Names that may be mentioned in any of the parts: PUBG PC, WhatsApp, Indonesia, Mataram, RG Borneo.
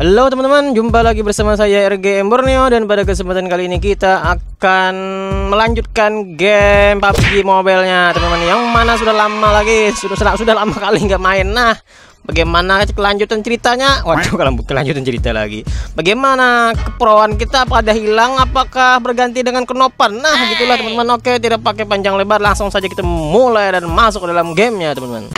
Halo teman-teman, jumpa lagi bersama saya RG Borneo. Dan pada kesempatan kali ini kita akan melanjutkan game PUBG mobile-nya teman-teman, yang mana sudah lama lagi, sudah lama kali nggak main. Nah, bagaimana kelanjutan ceritanya? Waduh, kalau kelanjutan cerita lagi. Bagaimana keperoan kita, pada hilang? Apakah berganti dengan kenopan? Nah, gitulah teman-teman. Oke, tidak pakai panjang lebar, langsung saja kita mulai dan masuk ke dalam gamenya teman-teman.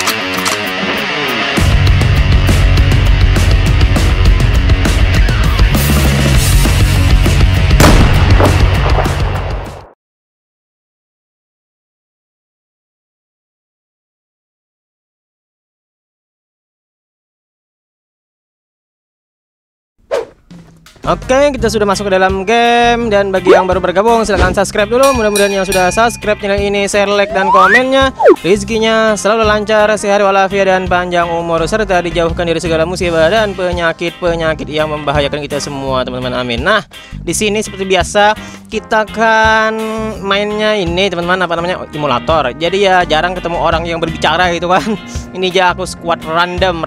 Oke, kita sudah masuk ke dalam game. Dan bagi yang baru bergabung silahkan subscribe dulu. Mudah-mudahan yang sudah subscribe channel ini share, like, dan komennya. Rezekinya selalu lancar, sehat walafiat, dan panjang umur, serta dijauhkan dari segala musibah dan penyakit-penyakit yang membahayakan kita semua teman-teman, amin. Nah, di sini seperti biasa kita kan mainnya ini teman-teman, apa namanya, emulator. Jadi ya jarang ketemu orang yang berbicara gitu kan. Ini aja aku squad random.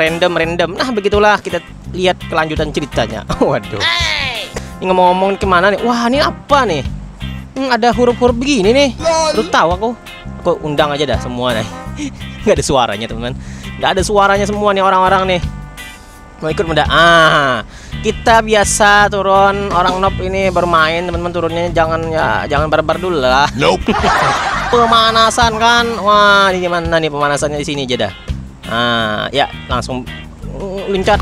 Nah, begitulah, kita lihat kelanjutan ceritanya. Waduh, ini ngomong-ngomong kemana nih? Wah, ini apa nih? Ada huruf-huruf begini nih. Lu tahu aku undang aja dah semua nih. Nggak ada suaranya teman-teman. Nggak ada suaranya semua nih orang-orang nih. Mau ikut mudah. Ah, kita biasa turun orang nob ini bermain teman-teman, turunnya jangan barbar dulu lah. Nope. Pemanasan kan. Wah, ini gimana nih pemanasannya di sini aja dah. Ah, ya langsung loncat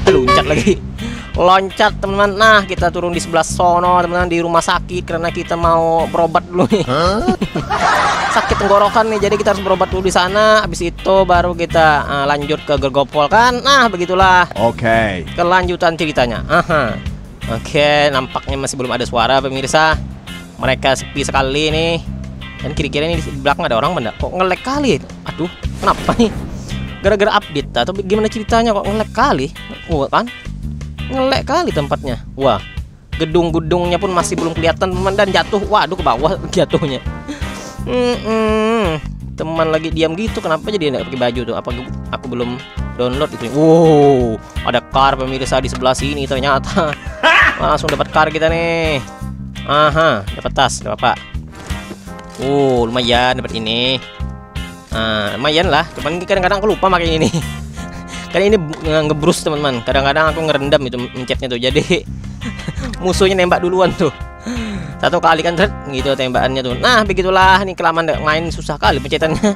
lagi. Loncat teman-teman. Nah, kita turun di sebelah sono teman-teman, di rumah sakit, karena kita mau berobat dulu nih. Sakit tenggorokan nih, jadi kita harus berobat dulu di sana. Habis itu baru kita lanjut ke Gergopol kan. Nah, begitulah. Oke. Kelanjutan ceritanya. Aha. Oke, nampaknya masih belum ada suara pemirsa. Mereka sepi sekali nih. Dan kira-kira ini di belakang ada orang benda. Kok nge-lag kali? Aduh, kenapa nih? Gara-gara update atau gimana ceritanya kok nge-lag kali? Oh, kan? Ngelek kali tempatnya. Wah, gedung-gedungnya pun masih belum kelihatan teman, dan jatuh. Waduh, ke bawah jatuhnya. Teman lagi diam gitu, kenapa jadi nggak pakai baju tuh? Apa aku belum download itu? Wow, ada car pemirsa di sebelah sini ternyata. Langsung dapat car kita nih. Aha, dapat tas, dapat apa? Lumayan dapat ini. Lumayan lah. Cuman kadang-kadang aku lupa pakai ini nih. Karena ini ngebrus teman-teman, kadang-kadang aku ngerendam itu mencetnya tuh, jadi musuhnya nembak duluan tuh. Satu kali kan gitu tembakannya tuh. Nah, begitulah, nih kelamaan main susah kali pencetannya.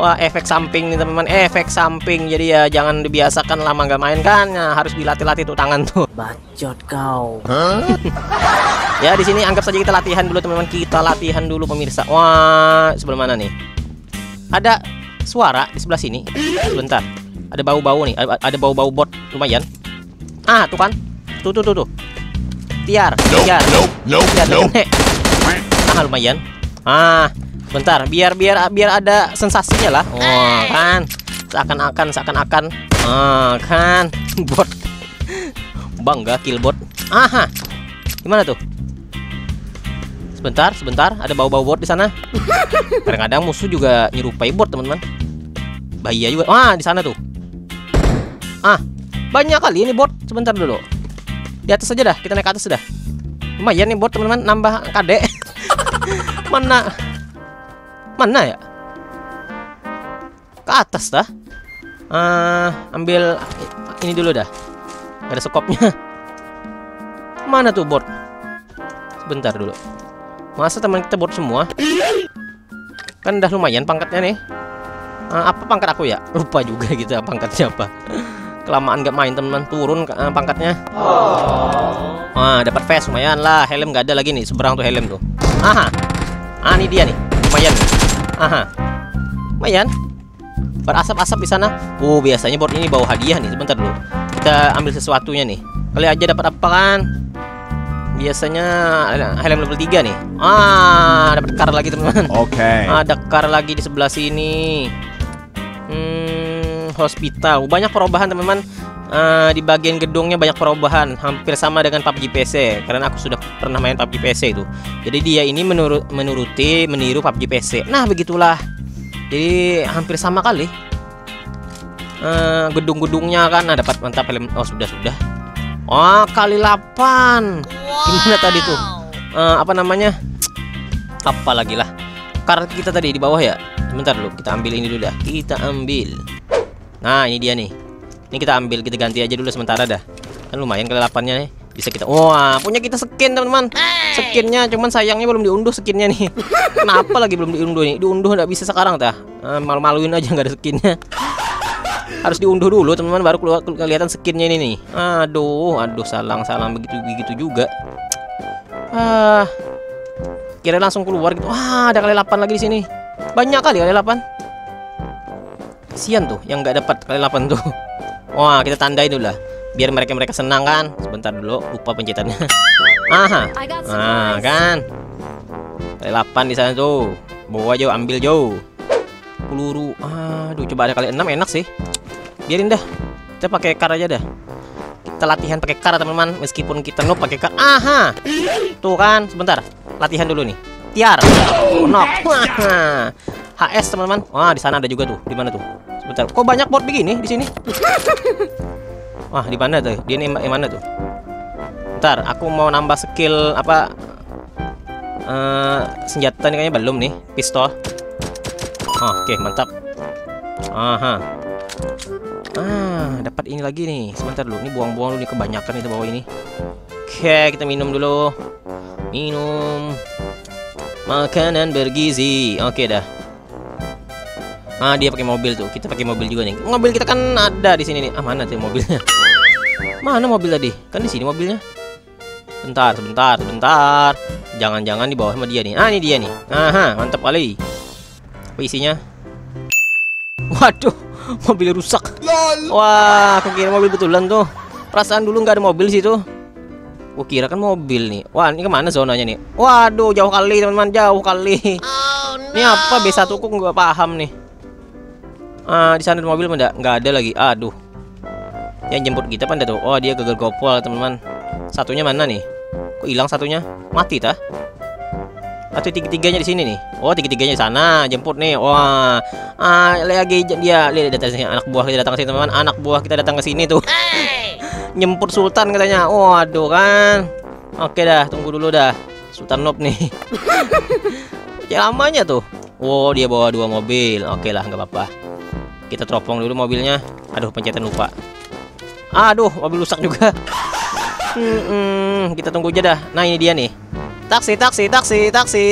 Wah, efek samping nih teman-teman, efek samping. Jadi ya jangan dibiasakan, lama nggak main kan, nah, harus dilatih-latih tuh tangan tuh. Bacot kau. Ya, di sini anggap saja kita latihan dulu teman-teman, kita latihan dulu pemirsa. Wah, sebelum mana nih? Ada suara di sebelah sini. Sebentar. Ada bau-bau nih, ada bau-bau bot, lumayan. Ah, tuh kan. Tuh. Tiar. Ah, lumayan. Ah, bentar, biar ada sensasinya lah. Oh, kan. Seakan-akan. Ah, kan. Bot. Bangga kill bot. Aha. Gimana tuh? Sebentar, ada bau-bau bot di sana. Kadang-kadang musuh juga nyerupai bot, teman-teman. Bahaya juga. Wah, di sana tuh. Ah, banyak kali ini bot. Sebentar dulu. Di atas aja dah, kita naik ke atas dah. Lumayan nih bot teman-teman, nambah KD. Mana ya? Ke atas dah. Ambil ini dulu dah. Gak ada skopnya. Mana tuh bot? Sebentar dulu. Masa teman kita bot semua? Kan dah lumayan pangkatnya nih. Apa pangkat aku ya? Lupa juga gitu pangkatnya apa. Kelamaan gak main teman, turun pangkatnya. Wah, dapat vest lumayan lah. Helm gak ada lagi nih, seberang tuh helm tuh. Aha. Ah, ini dia nih, lumayan. Aha, lumayan. Berasap-asap di sana. Biasanya board ini bawa hadiah nih. Sebentar dulu, kita ambil sesuatunya nih. Kali aja dapat apa kan? Biasanya helm level 3 nih. Ah, dapat car lagi teman. Oke. Ada car lagi di sebelah sini. Hospital, banyak perubahan teman-teman. Di bagian gedungnya banyak perubahan, hampir sama dengan PUBG PC, karena aku sudah pernah main PUBG PC itu. Jadi dia ini meniru PUBG PC. Nah, begitulah, jadi hampir sama kali gedung-gedungnya kan. Nah, dapat mantap helm. Oh, sudah Oh, kali 8. Gimana tadi tuh? Apa namanya? Apa lagi lah? Karet kita tadi di bawah ya. Sebentar dulu, kita ambil ini dulu dah. Kita ambil. Nah, ini dia nih. Ini kita ambil, kita ganti aja dulu sementara dah. Kan lumayan kali 8-nya nih. Bisa kita, wah, punya kita skin teman-teman. Skinnya cuman sayangnya belum diunduh skinnya nih. Kenapa lagi belum diunduh nih? Diunduh nggak bisa sekarang tah. Malu-maluin aja nggak ada skinnya. Harus diunduh dulu teman-teman baru keluar kelihatan skinnya ini nih. Aduh, aduh, salang-salang begitu juga. Kira langsung keluar gitu. Wah, ada kali 8 lagi di sini. Banyak kali kali 8. Kasihan tuh yang nggak dapat kali 8 tuh. Wah, kita tandai dulu lah. Biar mereka senang kan. Sebentar dulu, lupa pencetannya. Aha, nah kan kali 8 di sana tuh. Bawa jauh, ambil jauh peluru. Aduh, coba ada kali 6 enak sih. Biarin dah, kita pakai kar aja dah. Kita latihan pakai kar teman-teman, meskipun kita noob pakai kar. Aha, tuh kan. Sebentar, latihan dulu nih. Tiar, knock, HS teman-teman. Wah, di sana ada juga tuh. Di mana tuh? Sebentar, kok banyak bot begini di sini? Wah, di mana tuh? Dia nembak yang mana tuh? Bentar, aku mau nambah skill apa? Senjata nih kayaknya belum nih, pistol. Oke, mantap. Aha. Dapat ini lagi nih. Sebentar dulu, ini buang-buang dulu nih, kebanyakan itu bawah ini. Oke, kita minum dulu. Minum makanan bergizi. Oke dah. Ah, dia pakai mobil tuh. Kita pakai mobil juga nih. Mobil kita kan ada di sini nih. Ah, mana tuh mobilnya? Mana mobil tadi? Kan di sini mobilnya. Bentar, sebentar, sebentar. Jangan-jangan di bawah sama dia nih. Ah, ini dia nih. Aha, mantap kali. Apa isinya? Waduh, mobil rusak. Wah, aku kira mobil betulan tuh. Perasaan dulu nggak ada mobil situ. Aku kira kan mobil nih. Wah, ini kemana zonanya nih? Waduh, jauh kali teman-teman, jauh kali. Ini apa B1 ku nggak paham nih. Di sana ada mobil nggak ada lagi. Aduh, yang jemput kita panda tuh. Oh, dia gagal gopol teman-teman. Satunya mana nih? Kok hilang satunya? Mati tah? Atau tiga-tiganya di sini nih? Oh, tiga-tiganya di sana jemput nih. Wah, lagi dia lihat datang sini. Anak buah kita datang ke sini teman-teman. Anak buah kita datang ke sini tuh. Jemput Sultan katanya. Waduh kan. Oke dah, tunggu dulu dah. Sultan noob nih. Lamanya tuh. Wow, dia bawa 2 mobil. Oke lah, nggak apa-apa. Kita teropong dulu mobilnya. Aduh, pencetan lupa. Aduh, mobil rusak juga. Kita tunggu aja dah. Nah, ini dia nih. Taksi, taksi, taksi, taksi.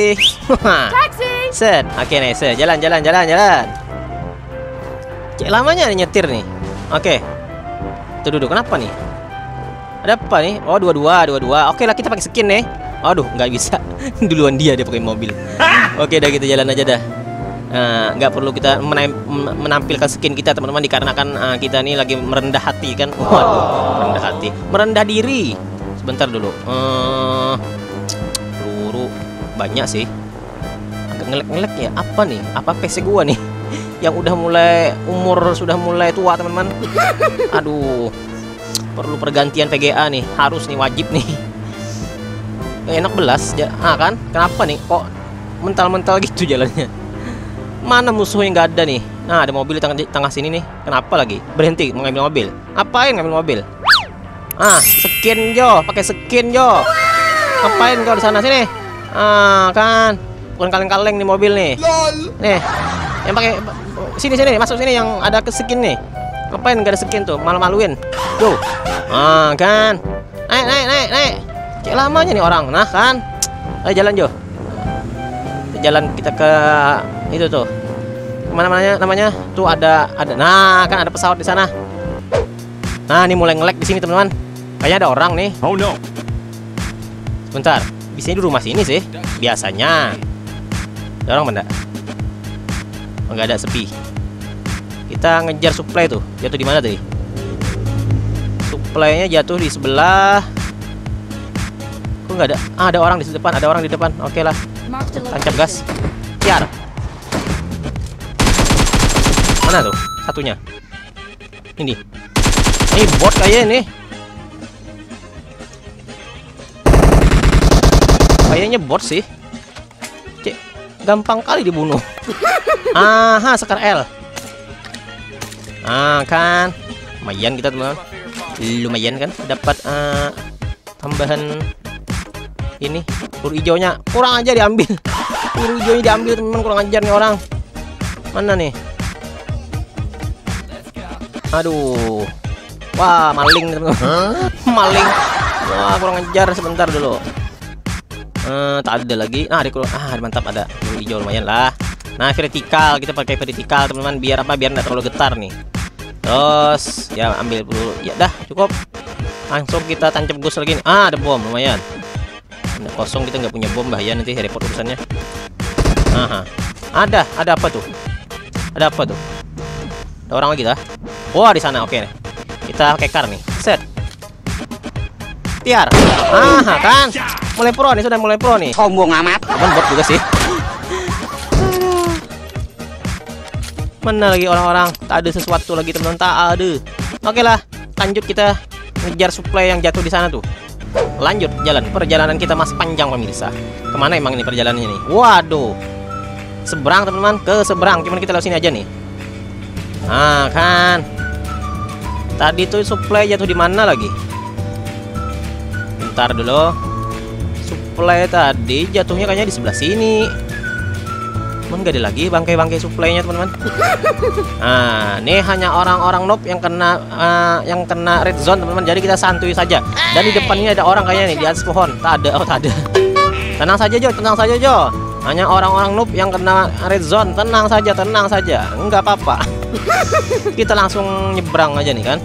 Taksi. Set. Oke nih, set. Jalan, jalan, jalan, jalan. Cek lamanya nih nyetir nih. Oke. Tuh, duduk. Kenapa nih? Ada apa nih? Oh, dua-dua. Oke lah, kita pakai skin nih. Aduh, nggak bisa. Duluan dia pakai mobil. Oke dah, kita jalan aja dah. Nggak perlu kita menampilkan skin kita teman-teman, dikarenakan kita nih lagi merendah hati kan. Waduh, merendah hati, merendah diri. Sebentar dulu, peluru banyak sih, agak ngelek-ngelek ya. Apa nih? Apa PC gua nih yang udah mulai sudah mulai tua teman-teman? Aduh, perlu pergantian PGA nih, harus nih, wajib nih. Enak belas ya, kan? Kenapa nih kok mental-mental gitu jalannya? Mana musuhnya? Nggak ada nih. Nah, ada mobil di tengah sini nih. Kenapa lagi? Berhenti mengambil mobil. Apain ngambil mobil? Skin jo, pakai skin jo. Apain kau di sana sini? Kan bukan kaleng-kaleng nih mobil nih. Nih, yang pakai sini masuk sini yang ada ke skin nih. Apain nggak ada skin tuh? Malu-maluin. Tuh, kan. Naik. Kayak lamanya nih orang. Nah kan. Ayo jalan jo. Jalan kita ke itu tuh, kemana-mananya namanya tuh ada. Nah kan, ada pesawat di sana. Nah, ini mulai ngelek di sini teman-teman, kayaknya ada orang nih. Oh no, sebentar, biasanya di rumah sini sih biasanya ada orang. Benda nggak ada, sepi. Kita ngejar supply tuh. Jatuh di mana tadi? Supply-nya jatuh di sebelah. Kok nggak ada? Ada orang di depan, ada orang di depan. Oke lah, tancap gas. Tiar. Mana tuh satunya? Ini. Ini bot kayaknya nih. Kayaknya bot sih. Cek, gampang kali dibunuh. Aha, sekar L. Kan. Lumayan kita teman. lumayan kan, dapat tambahan ini peluru hijaunya. Kurang aja diambil peluru hijaunya, diambil teman, kurang ajar nih orang. Mana nih, aduh, wah maling teman, maling, wah kurang ajar. Sebentar dulu, tak ada lagi. Nah, mantap, ada peluru hijau lumayan lah. Nah, vertikal, kita pakai vertikal teman-teman, biar apa, biar nggak terlalu getar nih. Terus ya ambil peluru, ya dah cukup, langsung kita tancap gas lagi nih. Ada bom lumayan, nah, kosong, kita nggak punya bom, bahaya nanti repot urusannya. Aha, ada apa tuh, ada apa tuh, ada orang lagi dah. Wah, di sana. Oke, kita kekar nih, set tiar. Aha, kan mulai pro nih, sudah mulai pro nih, sombong amat teman, bot juga sih. Mana lagi orang-orang, tak ada sesuatu lagi teman-teman, tak ada. Oke lah, lanjut kita ngejar supply yang jatuh di sana tuh. Lanjut jalan, perjalanan kita masih panjang pemirsa. Kemana emang ini perjalanannya nih? Waduh, seberang teman-teman, ke seberang. Cuman kita lewat sini aja nih. Nah kan, tadi tuh supply jatuh di mana lagi? Bentar dulu, supply tadi jatuhnya kayaknya di sebelah sini. Cuman gak ada lagi bangkai-bangkai suplainya teman-teman. Nah, ini hanya orang-orang noob yang kena red zone teman-teman. Jadi kita santuy saja. Dan di depannya ada orang kayaknya nih di atas pohon. Tak ada, oh tak ada. Tenang saja Jo, tenang saja Jo. Hanya orang-orang noob yang kena red zone. Tenang saja, tenang saja. Enggak apa-apa. Kita langsung nyebrang aja nih kan.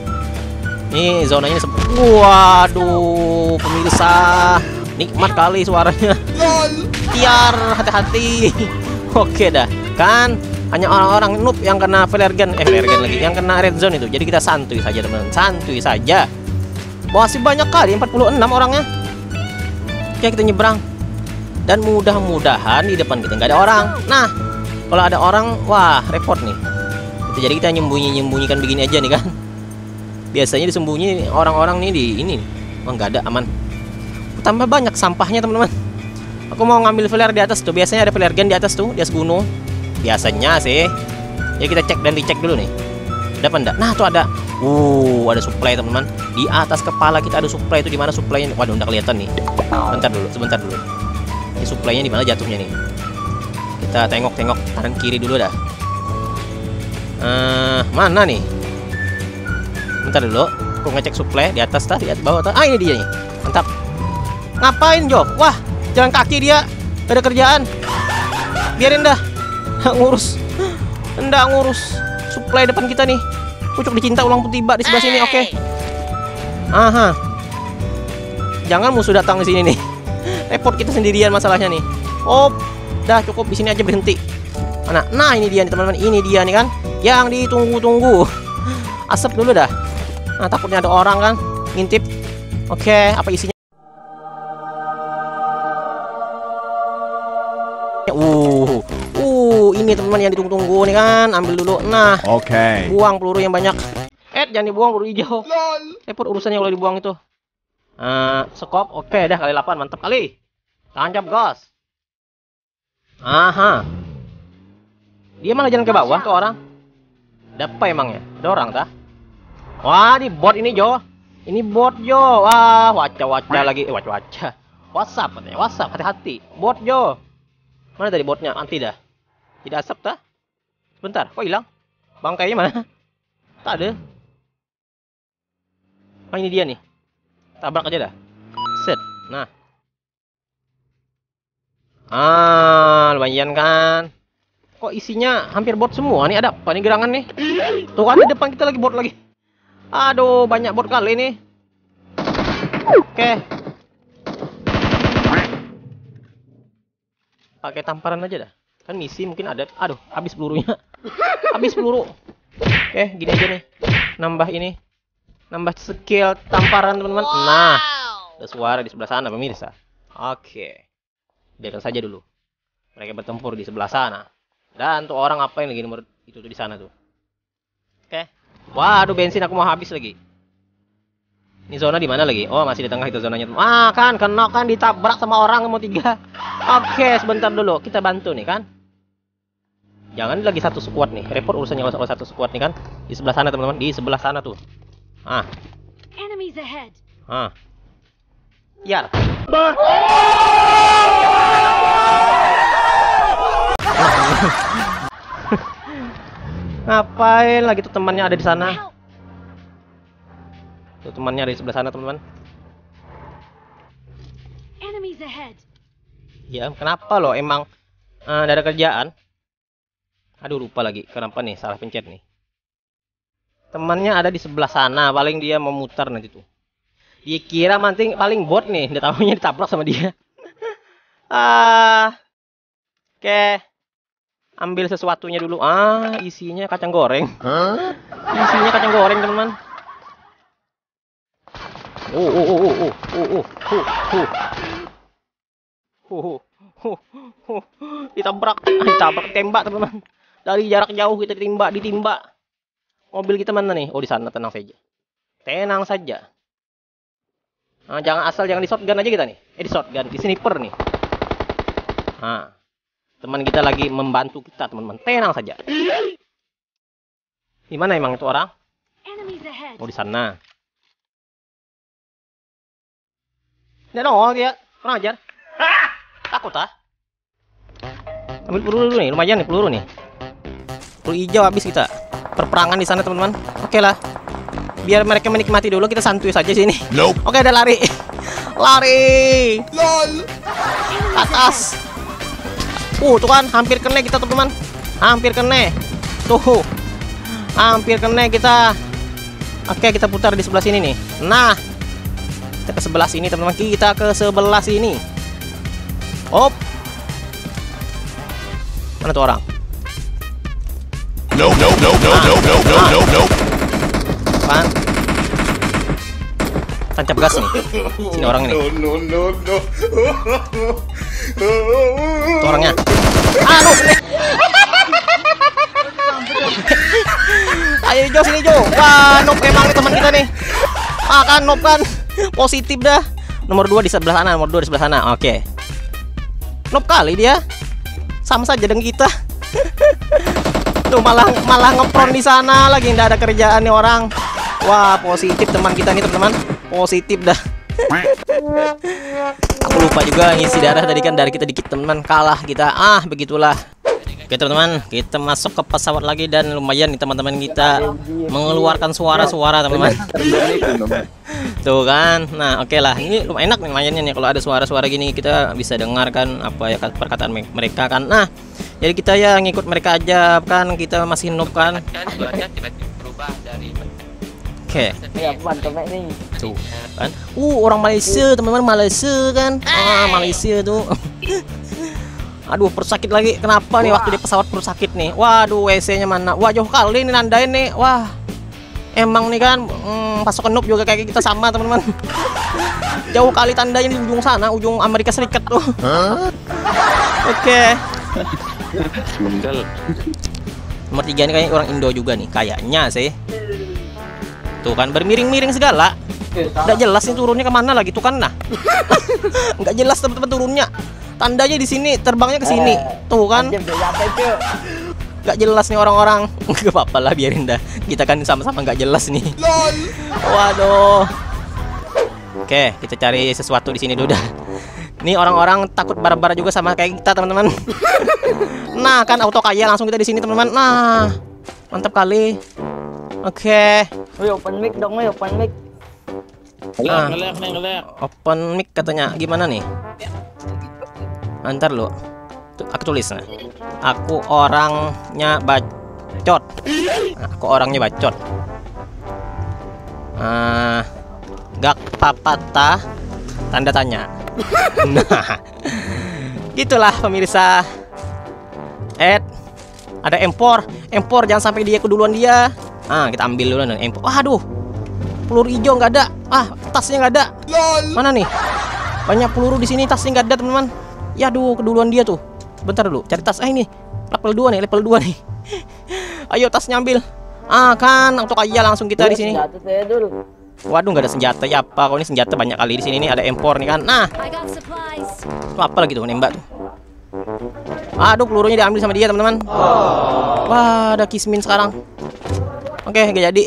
Nih zonanya ini waduh pemirsa. Nikmat kali suaranya. Tiar, hati-hati. Oke dah, kan hanya orang-orang noob yang kena yang kena red zone itu. Jadi kita santuy saja teman-teman, santuy saja. Masih banyak kali, 46 orangnya. Oke, kita nyebrang. Dan mudah-mudahan di depan kita nggak ada orang. Nah, kalau ada orang, wah repot nih. Jadi kita nyembunyi-nyembunyikan begini aja nih kan. Biasanya disembunyi orang-orang nih di ini. Oh nggak ada, aman. Tambah banyak sampahnya teman-teman. Aku mau ngambil flare di atas tuh. Biasanya ada flare gun di atas tuh, di atas gunung. Biasanya sih. Jadi kita cek dan dicek dulu nih. Ada apa enggak? Nah, tuh ada. Ada supply teman-teman. Di atas kepala kita ada supply. Itu di mana supply-nya? Waduh, enggak kelihatan nih. Bentar dulu, sebentar dulu. Ini supply-nya di mana jatuhnya nih? Kita tengok-tengok kanan kiri dulu dah. Mana nih? Bentar dulu. Aku ngecek supply di atas tadi, di bawah. Ini dia nih. Mantap. Ngapain, Jo? Wah, jalan kaki dia, gak ada kerjaan. Biarin dah, nggak ngurus supply depan kita nih. Pucuk dicinta ulang pun tiba di sebelah sini. Oke, aha, jangan musuh datang di sini nih. Repot kita sendirian masalahnya nih. Oh, dah cukup di sini aja, berhenti. Nah ini dia nih teman-teman, ini dia nih kan, yang ditunggu-tunggu. Asap dulu dah. Nah, takutnya ada orang kan, ngintip. Oke, apa isinya? Ini teman yang ditunggu-tunggu nih kan, ambil dulu. Nah, oke. Buang peluru yang banyak. Jangan dibuang peluru hijau. Repot urusannya kalau dibuang itu. Skop, oke dah, kali 8, mantap kali. Tancap gas. Aha. Dia malah jalan ke bawah tuh orang. Ada apa emangnya? Ada orang tah? Wah, di bot ini Jo. Ini bot Jo. Wah, waca-waca lagi. Waca-waca. WhatsApp katanya. WhatsApp, hati-hati. Bot Jo. Mana tadi botnya? Anti dah. Tidak asap tah? Sebentar, kok hilang? Bangkainya mana? Tak ada. Ini dia nih. Tabrak aja dah. Set. Nah. Lumayan kan? Kok isinya hampir bot semua nih? Ada apa nih gerangan nih? Tuh kan di depan kita lagi bot lagi. Aduh, banyak bot kali ini. Oke. Pakai tamparan aja dah. Kan misi mungkin ada. Aduh, habis pelurunya. Habis peluru. Oke, gini aja nih. Nambah ini. Nambah skill tamparan, teman-teman. Wow. Nah, ada suara di sebelah sana, pemirsa. Oke. Biarkan saja dulu. Mereka bertempur di sebelah sana. Dan tuh orang apa yang lagi nomor itu tuh di sana tuh. Oke. Waduh, bensin aku mau habis lagi. Ini zona di mana lagi? Oh, masih di tengah itu zonanya. Kan kena kan, ditabrak sama orang mau 3. Oke, sebentar dulu. Kita bantu nih kan. Jangan lagi satu squad nih, repot urusannya kalau satu squad nih kan. Di sebelah sana teman-teman, di sebelah sana tuh. हाँ यार ngapain lagi tuh temannya ada di sana. Tuh temannya ada di sebelah sana, teman-teman. Ya, kenapa loh emang ada kerjaan? Aduh, lupa lagi. Kenapa nih salah pencet nih? Temannya ada di sebelah sana, paling dia mau mutar nanti tuh. Dia kira manting paling bot nih, udah tahunya ditabrak sama dia. Oke. Ambil sesuatunya dulu. Isinya kacang goreng. Isinya kacang goreng, teman-teman. Ditabrak, tembak, teman-teman. Dari jarak jauh kita ditembak. Mobil kita mana nih? Oh, di sana, tenang saja. Tenang saja. Nah, jangan di shotgun aja kita nih. Di shotgun, di sniper nih. Nah. Teman kita lagi membantu kita, teman-teman. Tenang saja. Di mana emang itu orang? Oh, di sana. Dia nongol dia. Kurang ajar. Takut ah. Ambil peluru dulu nih, lumayan nih peluru nih. Peluru hijau habis kita. Perperangan di sana, teman-teman. Oke lah. Biar mereka menikmati dulu, kita santuy saja sini. Nope. Oke, ada lari. Lari. Lol. Atas. Tuh kan hampir kena kita, teman-teman. Hampir kena. Tuh. Hampir kena kita. Oke, kita putar di sebelah sini nih. Nah. Kita ke sebelah sini, teman-teman. Kita ke sebelah sini. Hop. Mana tuh orang? No. Pan. Tancap gas nih. Sini orang ini. No. Itu orangnya. Aduh. Ayo Jo, sini Jo. Wah, Nob emang teman kita nih. Kan Nob kan positif dah. Nomor 2 di sebelah sana, nomor 2 di sebelah sana. Oke. Nob kali dia. Sama saja dengan kita. Tuh malah ngepron di sana lagi, ndak ada kerjaan nih orang. Wah, positif teman kita nih, teman-teman. Positif dah. Aku lupa juga ngisi darah tadi kan, dari kita dikit, teman-teman. Kalah kita. Begitulah. Oke, teman-teman, kita masuk ke pesawat lagi dan lumayan nih teman-teman kita mengeluarkan suara-suara, teman-teman. Tuh kan. Nah, oke lah. Ini lumayan enak nih, lumayannya nih kalau ada suara-suara gini kita bisa dengarkan apa ya perkataan mereka kan. Nah, jadi kita ya ngikut mereka aja kan, kita masih noob kan. Tiba-tiba berubah dari oke. Tuh kan. Orang Malaysia, teman-teman, Malaysia kan. Malaysia tuh. Aduh, perut sakit lagi. Kenapa nih waktu di pesawat perut sakit nih? Waduh, WC-nya mana? Wah, jauh kali ini nandain nih. Wah. Emang nih kan pasukan noob juga kayak kita sama, teman-teman. Jauh kali tandanya di ujung sana, ujung Amerika Serikat tuh. Oke. Nomor 3 ini kayaknya orang Indo juga nih, kayaknya sih. Tuh kan bermiring-miring segala, nggak jelas nih turunnya kemana lagi tuh kan. Nah, nggak jelas teman-teman turunnya, tandanya di sini, terbangnya ke sini tuh kan. Nggak jelas nih orang-orang. Nggak apa-apa lah, biarin dah, kita kan sama-sama nggak jelas nih. Waduh. Oke, kita cari sesuatu di sini dulu dah. Nih orang-orang takut bara-bara juga sama kayak kita, teman-teman. Nah kan auto kaya langsung kita di sini, teman-teman. Nah, mantap kali. Oke. Open mic dong, open mic. Open mic katanya. Gimana nih? Ntar lu. Aku tulis nah. Aku orangnya bacot. Gak papata tanda tanya. Nah. Gitulah pemirsa. Ada empor, jangan sampai dia keduluan dia. Kita ambil dulu nih empor. Aduh, peluru hijau nggak ada. Tasnya nggak ada. Mana nih? Banyak peluru di sini, tasnya nggak ada, teman-teman. Ya aduh, keduluan dia tuh. Bentar dulu, cari tas. Ini level 2 nih, level 2 nih. Ayo tasnya ambil. Kan untuk aja langsung kita di sini. Waduh, nggak ada senjata ya apa? Kalau ini senjata banyak kali di sini nih, ada empor nih kan. Nah, apa lagi tuh nembak tuh? Aduh, pelurunya diambil sama dia, teman-teman. Wah, ada kismin sekarang. Oke, nggak jadi.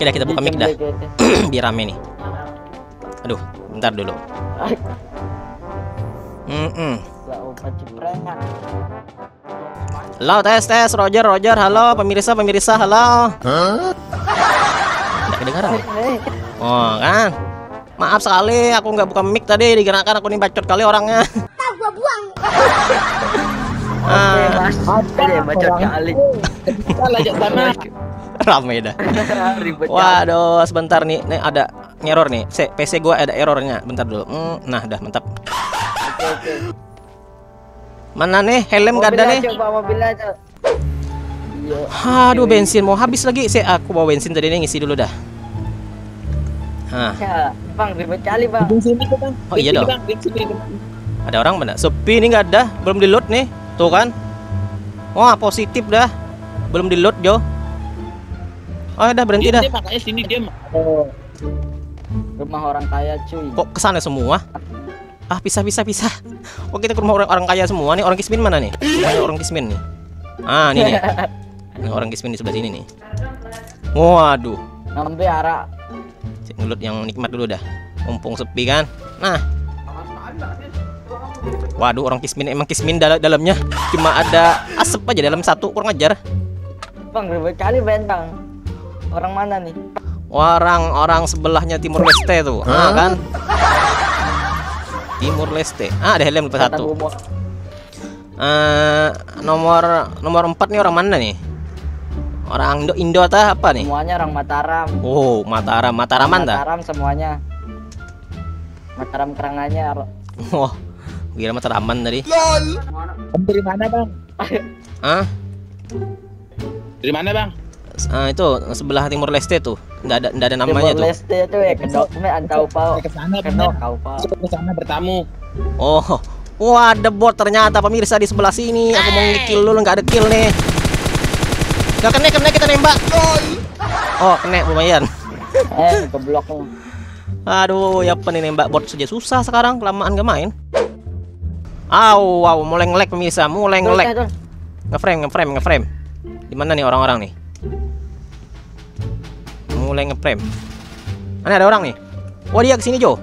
Oke dah, kita buka mic dah. Biar rame nih. Aduh, bentar dulu. Halo, tes Roger, halo pemirsa, halo. Nggak kedengaran ya? Oh kan, maaf sekali aku nggak buka mic tadi, digerakkan aku nih bacot kali orangnya. Bacot kali. Ramai dah. Waduh, sebentar nih. Nih ada error nih. PC gua ada errornya. Bentar dulu. Nah, dah mantap. Okay. Mana nih helm gak ada nih? Aduh, bensin mau habis lagi. Aku bawa bensin tadi nih, ngisi dulu dah. Hah. Bang, ribet kali, Bang. Oh iya dong. Ada orang mana? Sepi nih, nggak ada. Belum di load nih. Tuh kan. Wah, positif dah. Belum di load, Jo. Oh, udah berhenti dah. Makanya sini dia. Oh. Rumah orang kaya, cuy. Kok kesana semua? Ah, pisah. Oh, kita ke rumah orang kaya semua nih. Orang Kismin mana nih? Ada orang Kismin nih. Ah, ini nih. Nah, orang Kismin di sebelah sini nih. Waduh. Nanti arah. Cek ngelut yang nikmat dulu dah. Mumpung sepi kan. Nah. Waduh, orang Kismin emang Kismin dalamnya cuma ada asap aja dalam satu, kurang ajar. Bang, ribet kali bentang. Orang mana nih? Orang sebelahnya Timur Leste tuh. Nah, kan? Timur Leste. Ah, ada helm lepas satu. Nomor 4 nih orang mana nih? Orang Indo atau apa nih? Semuanya orang Mataram. Oh, Mataram. Mataraman dah. Mataram semuanya. Mataram kerangannya. Wah, kira Mataraman tadi. Dari mana, Bang? Hah? Dari mana, Bang? Itu sebelah Timur Leste tuh, nggak ada namanya Timur Leste tuh. Timur Leste tuh ya, kedokmean tahu pau. Kesana bertamu. Oh, wah, ada bot ternyata pemirsa di sebelah sini. Aku mau ngekill dulu, nggak ada kill nih. Nggak kena kita nembak. Oh, kena lumayan. Keblok. Aduh, ya apa nih, nembak bot saja susah sekarang, kelamaan nggak main. Wow, mulai ngelag pemirsa, mulai ngelag. Ngeframe. Di mana nih orang-orang nih? Mulai ngeframe. Mana ada orang nih? Wah, dia kesini Jo.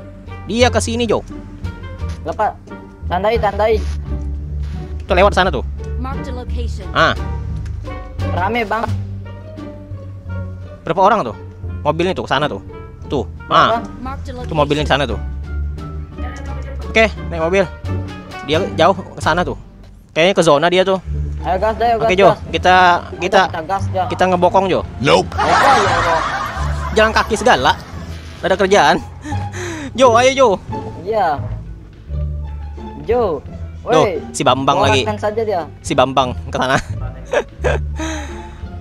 Lepas. Tandai. Tuh lewat sana tuh. Ah. Rame, Bang. Berapa orang tuh? Mobilnya tuh kesana tuh. Tuh. Ah. Tuh mobilnya kesana tuh. Oke, naik mobil. Dia jauh kesana tuh. Kayaknya ke zona dia tuh. Ayo gas deh, oke Jo, kita ngebokong Jo. Nope. Jalan kaki segala, ada kerjaan. Jo, ayo Jo. Iya. Jo. Woi. Si Bambang lagi. Si Bambang ke sana.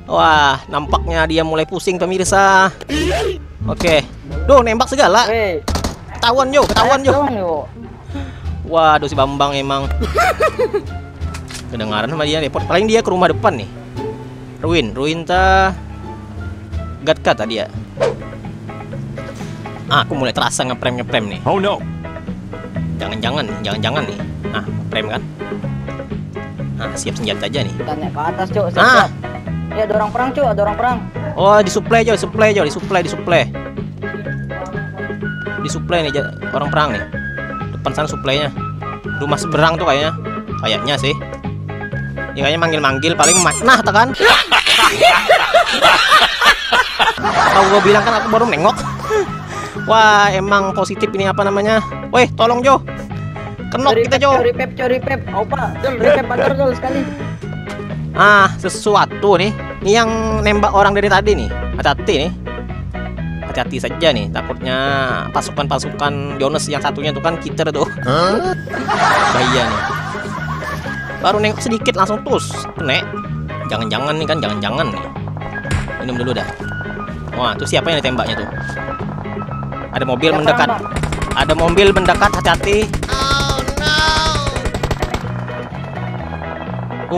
Wah, nampaknya dia mulai pusing pemirsa. Oke. Duh, nembak segala. Ketahuan Jo, Waduh, si Bambang emang. Kedengaran sama dia repot. Paling dia ke rumah depan nih. Ruin ta Gatka tadi ya. Aku mulai terasa ngeprem nih. Oh no. Jangan-jangan nih. Nah, prem kan. Nah, siap senjata aja nih. Tanya ke atas, Cuk. Nah. Ya, ada orang perang, Cuk. Oh, disuplai nih orang perang nih. Depan sana suplainya. Rumah seberang tuh kayaknya sih. Ya, kayaknya manggil-manggil paling nah tekan. Kalau gue bilang kan aku baru nengok. Wah, emang positif ini apa namanya? Woi, tolong Jo. Kenok kita Jo. Curi pep. Opa, dol repep banter dol sekali. Ah, sesuatu nih. Ini yang nembak orang dari tadi nih. Hati-hati nih. Hati-hati saja nih, takutnya pasukan-pasukan Jonas yang satunya tuh kan kiter tuh. Bahaya nih. Baru nengok sedikit langsung tus kena. Jangan-jangan nih. Minum dulu dah. Wah, tuh siapa yang ditembaknya tuh? Ada mobil mendekat, hati-hati. Oh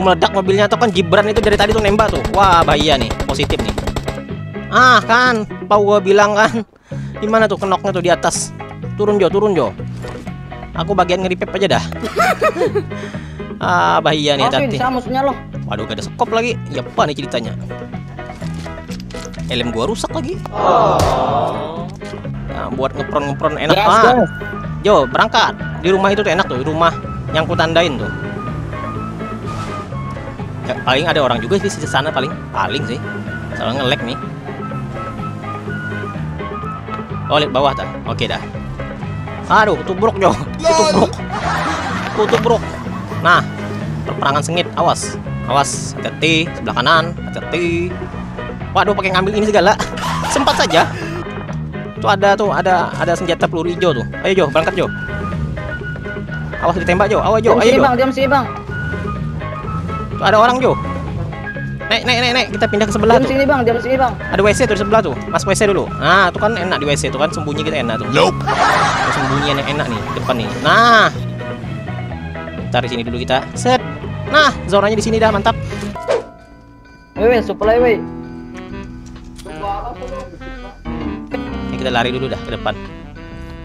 no. Meledak mobilnya tuh kan. Gibran itu dari tadi tuh nembak tuh. Wah, bahaya nih, positif nih. Ah kan, pau gua bilang kan. Gimana tuh kenoknya tuh di atas. Turun Jo. Aku bagian nge-repep aja dah. Ah, bahaya nih, hati-hati. Waduh, gak ada sekop lagi. Ya apa nih ceritanya? Helm gua rusak lagi. Nah, buat ngepron enak banget. Jo, berangkat. Di rumah itu tuh enak tuh, rumah yang ku tandain tuh. Ya, paling ada orang juga sih di sana paling sih. Soalnya nge-lag nih. Oh, lihat bawah dah. Oke dah. Aduh, tubruk Jo. Tubruk. Nah, perperangan sengit. Awas, hati-hati sebelah kanan, hati-hati. Waduh, pakai ngambil ini segala. Sempat saja. Tuh ada senjata peluru hijau tuh. Ayo Jo, berangkat Jo. Awas ditembak Jo. Awas Jo, ayo Jo. Diam sini, Bang. Tuh ada orang Jo. Naik. Kita pindah ke sebelah. Diam sini, Bang. Ada WC tuh di sebelah tuh. Mas WC dulu. Nah, tuh kan enak di WC tuh kan sembunyi kita enak tuh. Nope. Sembunyian yang enak nih depan nih. Nah. Tarik sini dulu kita. Set. Nah, zonanya di sini dah mantap. Weh, supply weh. Kita lari dulu dah ke depan.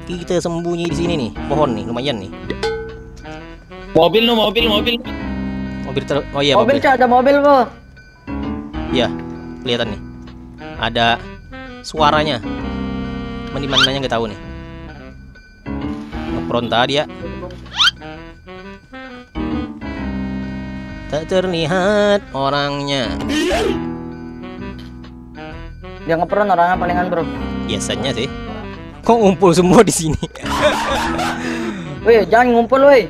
Kita sembunyi di sini nih, pohon nih, lumayan nih. Mobil. Oh iya, mobil. Cak, ada mobil, Bro. Iya, kelihatan nih. Ada suaranya. Mana dimananya enggak tahu nih. Ngepronta dia. Tak terlihat orangnya. Dia ngepron orangnya palingan, Bro. Biasanya sih, kok ngumpul semua di sini. Woi, jangan ngumpul, woi.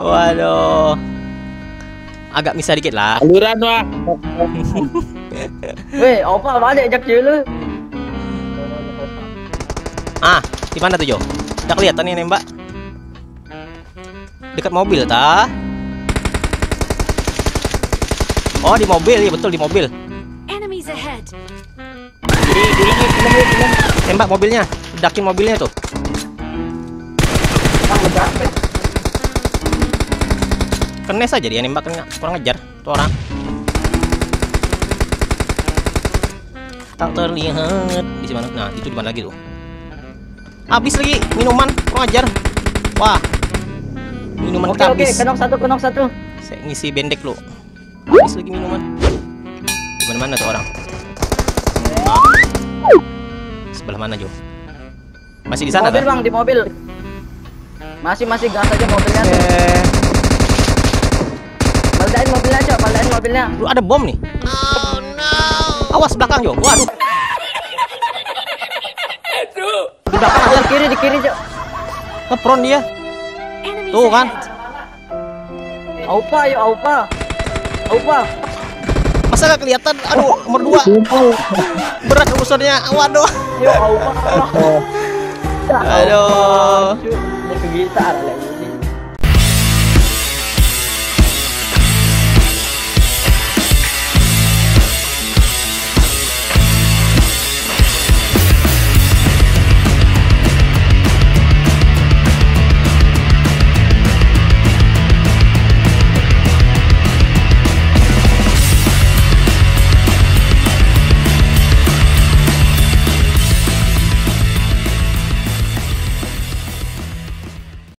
Waduh, agak misah dikit lah. Aluran wah. Woi, opa balik jak dulu. Ah, di mana tuh Jo? Udah kelihatan nih nembak. Dekat mobil ta? Oh, di mobil, iya betul di mobil. Enemies ahead. Tembak mobilnya, ledakin mobilnya tuh. Kena saja dia nembak, kena. Kurang ngejar tuh orang. Tak terlihat di mana? Nah, itu di mana lagi tuh? Habis lagi minuman, kurang ngejar. Wah. Minuman habis. Oke, kenok satu. Saya ngisi bendek lu. Habis lagi minuman. Di mana tuh orang? Sebelah mana Jo? Masih di sana mobil kan? Bang, di mobil. Masih gas aja mobilnya. Meledakin mobilnya Jo, meledakin mobilnya. Lu ada bom nih. Oh no. Awas belakang Jo. Waduh. Di belakang ada di kiri Jo. Ngepron dia. Tuh kan. Aupa. Masa gak kelihatan? Aduh, nomor 2. Berat urusannya. Waduh. Aduh. Aduh. Gitar.